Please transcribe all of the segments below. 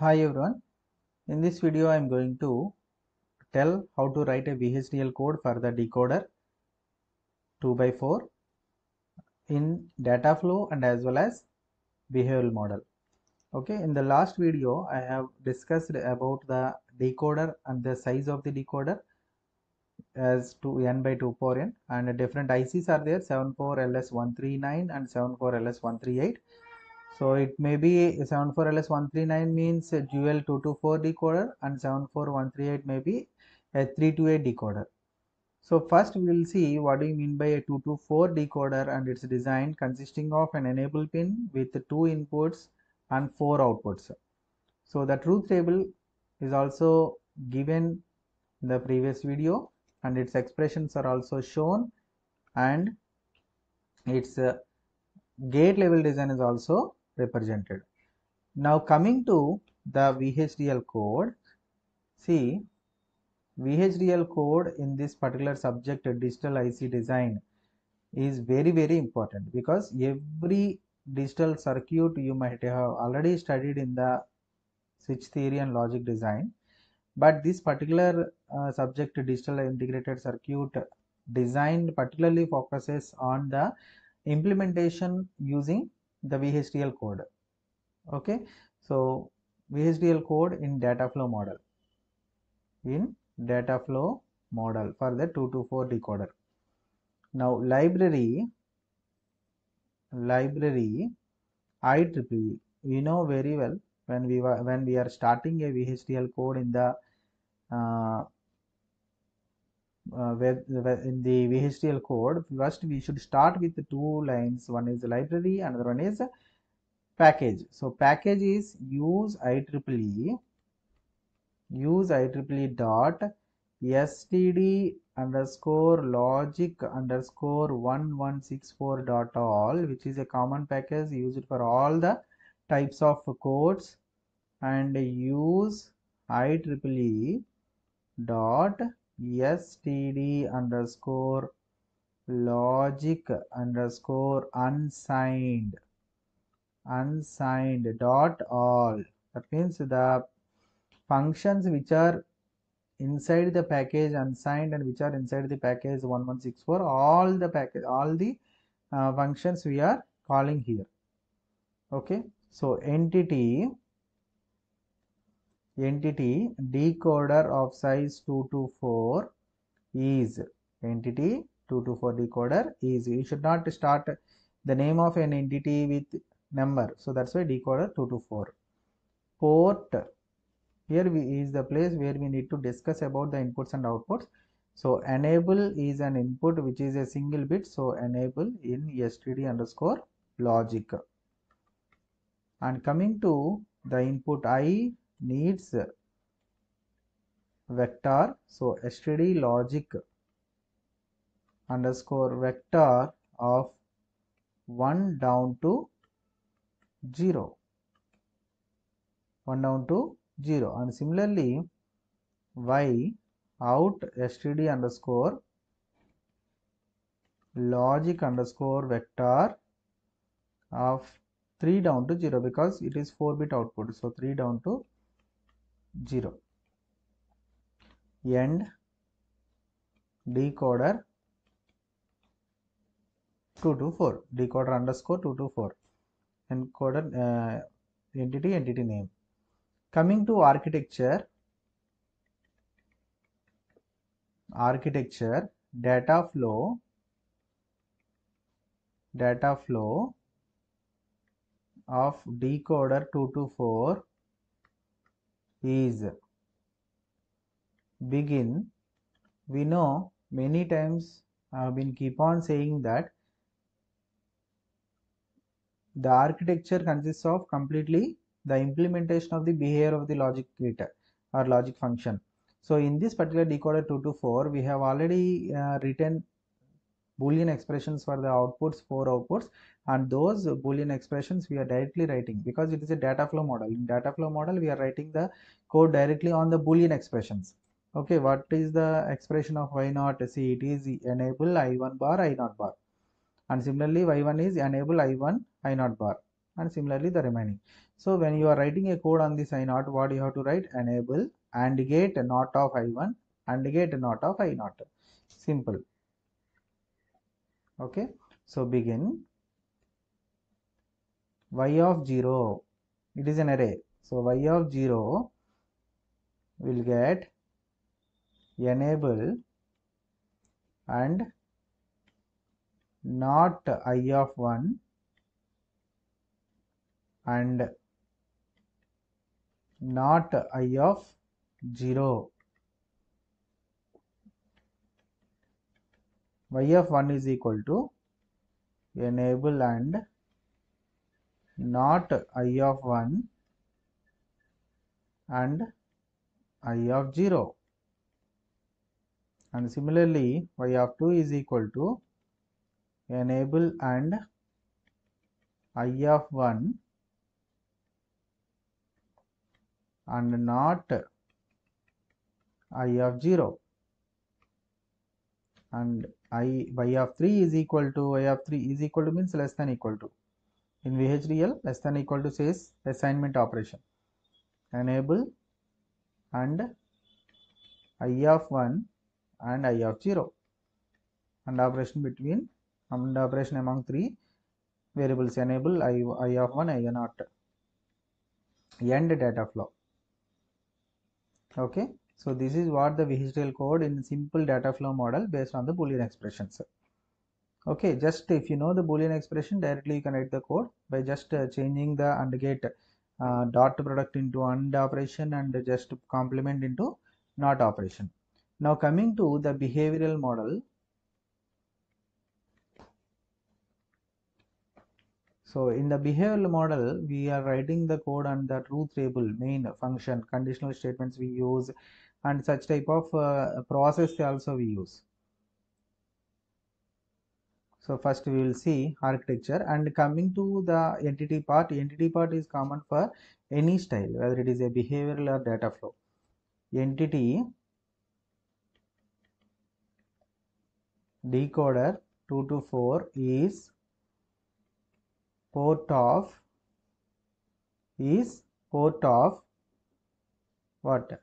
Hi everyone, in this video I am going to tell how to write a VHDL code for the decoder 2x4 in data flow and as well as behavioral model. Okay, in the last video I have discussed about the decoder and the size of the decoder as 2n by 2 power n, and different ICs are there, 74LS139 and 74LS138. So it may be 74LS139 means a dual 224 decoder and 74LS138 may be a 328 decoder. So first we will see what do you mean by a 224 decoder and its design, consisting of an enable pin with 2 inputs and 4 outputs. So the truth table is also given in the previous video and its expressions are also shown, and its gate level design is also represented. Now coming to the VHDL code, see VHDL code in this particular subject digital IC design is very, very important, because every digital circuit you might have already studied in the switch theory and logic design, but this particular subject digital integrated circuit design particularly focuses on the implementation using the VHDL code. Okay, so VHDL code in data flow model, for the 224 decoder. Now library IEEE, you know very well, when we are starting a VHDL code in the VHDL code, first we should start with two lines. One is the library, another one is package. So package is use IEEE /std_logic_1164.all, which is a common package used for all the types of codes, and use IEEE /std_logic_unsigned.all. that means the functions which are inside the package unsigned and which are inside the package 1164, all the package, all the functions we are calling here. Okay, so entity decoder of size 224 is, entity 224 decoder is, you should not start the name of an entity with number, so that's why decoder 224. Port, here is the place where we need to discuss about the inputs and outputs. So enable is an input which is a single bit, so enable in std_logic. And coming to the input I needs vector, so std_logic_vector of 1 down to 0, and similarly y out std_logic_vector of 3 down to 0, because it is 4-bit output, so 3 down to 0. End decoder 224, decoder_224, encoder entity name. Coming to architecture, data flow of decoder 224 is begin. We know many times I have been keep on saying that the architecture consists of completely the implementation of the behavior of the logic gate or logic function. So in this particular decoder 224 we have already written Boolean expressions for the outputs, 4 outputs, and those Boolean expressions we are directly writing, because it is a data flow model. In data flow model we are writing the code directly on the Boolean expressions. Okay, what is the expression of y0? See, it is enable i1 bar i0 bar, and similarly y1 is enable i1 i0 bar, and similarly the remaining. So when you are writing a code on this I0, what you have to write? Enable AND gate NOT of I1 AND gate NOT of I0. Simple. Okay. So begin y of 0, it is an array. So y of 0 will get enable and not I of 1 and not I of 0. Y of 1 is equal to enable and not I of 1 and I of 0, and similarly y of 2 is equal to enable and I of 1 and not I of 0, and y of 3 is equal to, y of 3 is equal to means less than equal to. In VHDL less than equal to says assignment operation. Enable and I of 1 and I of 0, and operation between and operation among three variables. Enable I of 1 I not. End data flow. Okay, so this is what the VHDL code in simple data flow model based on the Boolean expressions. Okay, just if you know the Boolean expression, directly you can write the code by just changing the AND gate dot product into AND operation and just complement into NOT operation. Now coming to the behavioral model. So in the behavioral model, we are writing the code on the truth table, main function, conditional statements we use, and such type of process also we use. So first we will see architecture, and coming to the entity part. Entity part is common for any style, whether it is a behavioral or data flow. Entity, decoder 2 to 4 is port of what?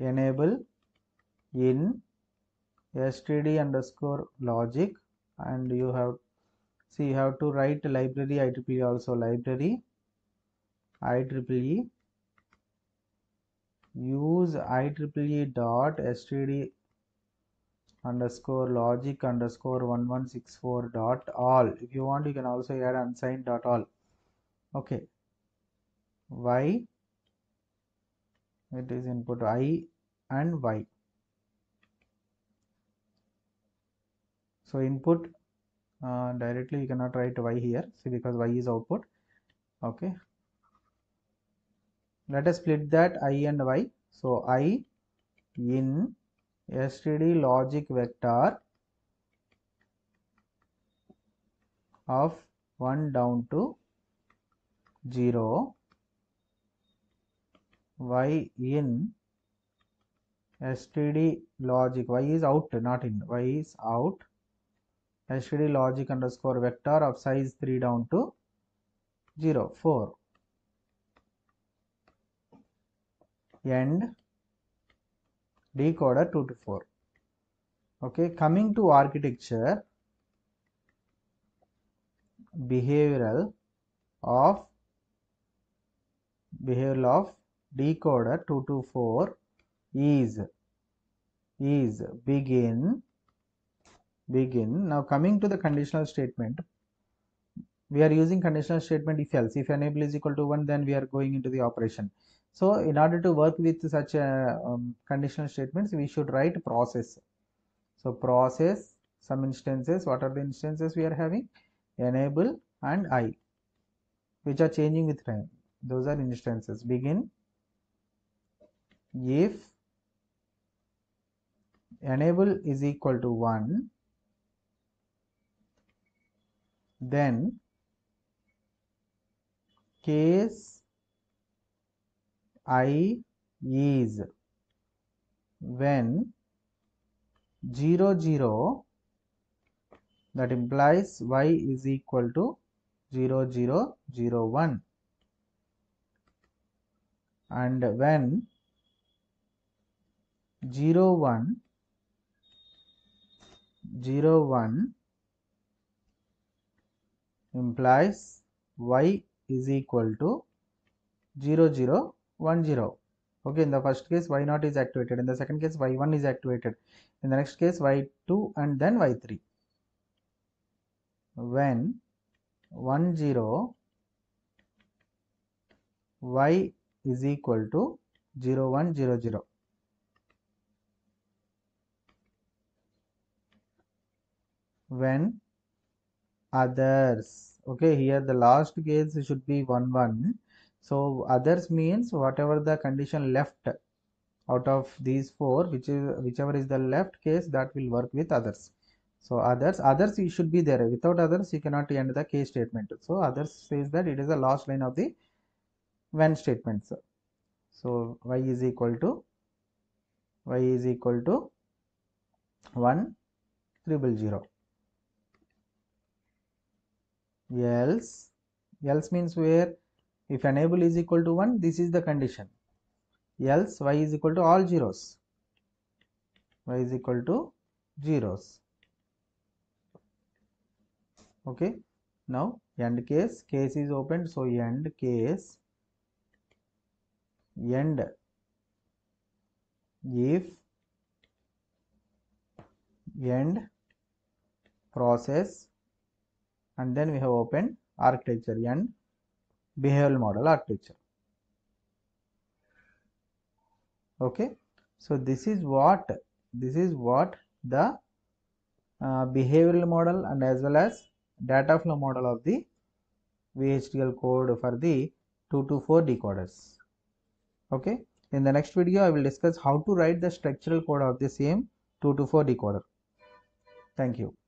Enable in std_logic, and you have see you have to write library IEEE also, library IEEE use IEEE.std_logic_1164.all. If you want, you can also add unsigned.all. Okay, y, it is input I and y. So input directly you cannot write y here, see, because y is output. Okay, let us split that I and y. So I in std logic vector of 1 down to 0, y in std logic, y is out not in, y is out, std logic underscore vector of size 3 down to 0, 4, and decoder 2 to 4. Okay, coming to architecture, behavioral of decoder 2 to 4 is begin. Now coming to the conditional statement, we are using conditional statement if else. If enable is equal to 1, then we are going into the operation. So in order to work with such conditional statements, we should write process. So process, some instances. What are the instances we are having? Enable and I, which are changing with time. Those are instances. Begin. If enable is equal to 1, then case I is when 0 0, that implies y is equal to 0001. And when 0101 implies y is equal to 0010. Okay, in the first case y0 is activated, in the second case y1 is activated, in the next case y2 and then y3. When 10 y is equal to 0100. When others, okay, here the last case should be 11. So others means whatever the condition left out of these four, whichever is the left case, that will work with others. So others you should be there. Without others you cannot end the case statement. So others says that it is the last line of the when statements. So y is equal to 1000. Else means where if enable is equal to 1, this is the condition. Else y is equal to all zeros. Y is equal to zeros. Okay. Now end case. Case is opened. So end case. End if end process, and then we have opened architecture and behavioral model architecture. Okay, so this is what the behavioral model and as well as data flow model of the VHDL code for the 2 to 4 decoders. Okay, in the next video I will discuss how to write the structural code of the same 2 to 4 decoder. Thank you.